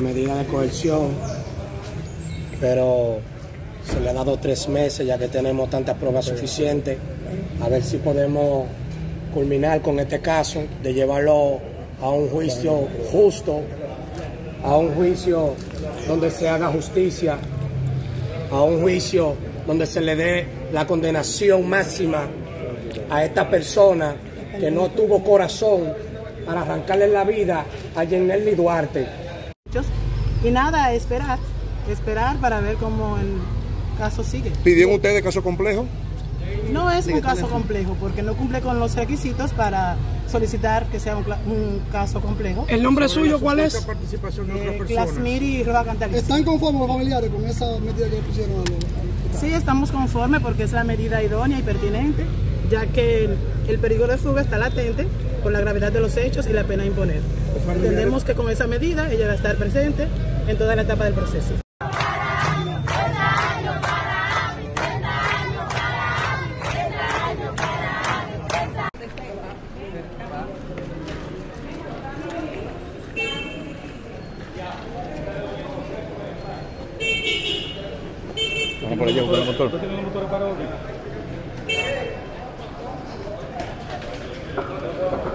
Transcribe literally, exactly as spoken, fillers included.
de medida de coerción, pero se le ha dado tres meses ya que tenemos tantas pruebas suficientes, a ver si podemos culminar con este caso, de llevarlo a un juicio justo, a un juicio donde se haga justicia, a un juicio donde se le dé la condenación máxima a esta persona que no tuvo corazón para arrancarle la vida a Yenely Duarte. Y nada, esperar, esperar para ver cómo el caso sigue. ¿Pidieron ustedes caso complejo? No es un caso complejo porque no cumple con los requisitos para solicitar que sea un, un caso complejo. ¿El nombre suyo cuál es? Eh, Clasmiri Roa Cantaliz. ¿Están conformes los familiares con esa medida que pusieron al, al hospital? Sí, estamos conformes porque es la medida idónea y pertinente, ya que el, el peligro de fuga está latente por la gravedad de los hechos y la pena a imponer. Entendemos que con esa medida ella va a estar presente en toda la etapa del proceso. Vamos por allá, buscar el motor. Thank you.